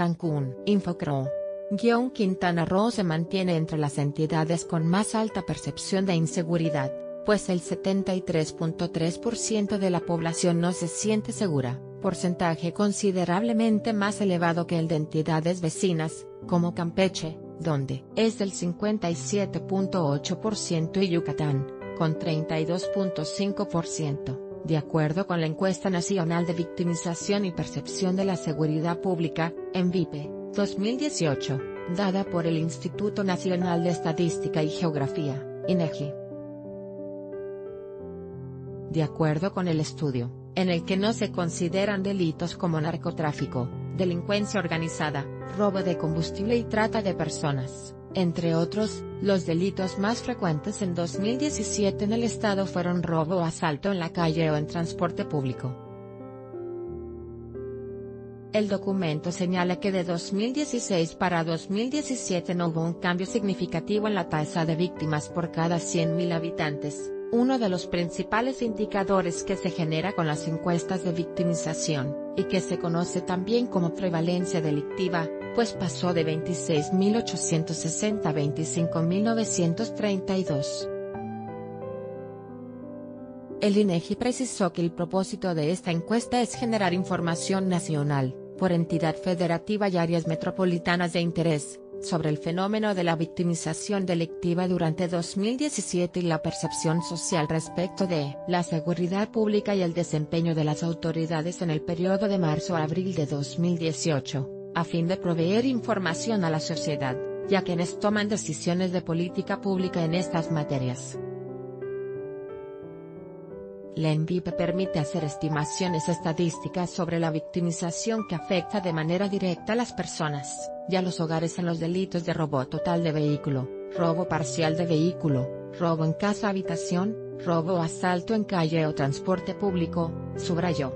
Cancún. Infocro-Quintana Roo se mantiene entre las entidades con más alta percepción de inseguridad, pues el 73.3% de la población no se siente segura, porcentaje considerablemente más elevado que el de entidades vecinas, como Campeche, donde es del 57.8% y Yucatán, con 32.5%, de acuerdo con la Encuesta Nacional de Victimización y Percepción de la Seguridad Pública, ENVIPE, 2018, dada por el Instituto Nacional de Estadística y Geografía, INEGI. De acuerdo con el estudio, en el que no se consideran delitos como narcotráfico, delincuencia organizada, robo de combustible y trata de personas, entre otros, los delitos más frecuentes en 2017 en el estado fueron robo o asalto en la calle o en transporte público. El documento señala que de 2016 para 2017 no hubo un cambio significativo en la tasa de víctimas por cada 100.000 habitantes, uno de los principales indicadores que se genera con las encuestas de victimización, y que se conoce también como prevalencia delictiva, pues pasó de 26.860 a 25.932. El INEGI precisó que el propósito de esta encuesta es generar información nacional, por entidad federativa y áreas metropolitanas de interés, sobre el fenómeno de la victimización delictiva durante 2017 y la percepción social respecto de la seguridad pública y el desempeño de las autoridades en el periodo de marzo a abril de 2018, a fin de proveer información a la sociedad, y a quienes toman decisiones de política pública en estas materias. La ENVIPE permite hacer estimaciones estadísticas sobre la victimización que afecta de manera directa a las personas y a los hogares en los delitos de robo total de vehículo, robo parcial de vehículo, robo en casa-habitación, robo o asalto en calle o transporte público, subrayó.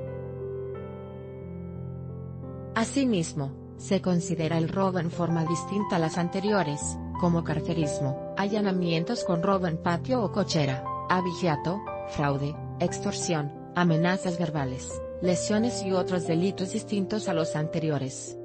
Asimismo, se considera el robo en forma distinta a las anteriores, como carterismo, allanamientos con robo en patio o cochera, abigeato, fraude, extorsión, amenazas verbales, lesiones y otros delitos distintos a los anteriores.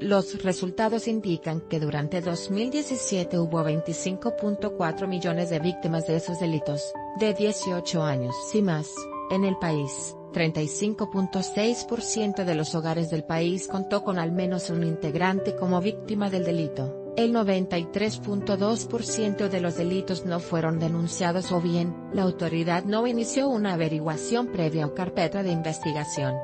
Los resultados indican que durante 2017 hubo 25.4 millones de víctimas de esos delitos, de 18 años y más, en el país. 35.6% de los hogares del país contó con al menos un integrante como víctima del delito. El 93.2% de los delitos no fueron denunciados o bien, la autoridad no inició una averiguación previa o carpeta de investigación.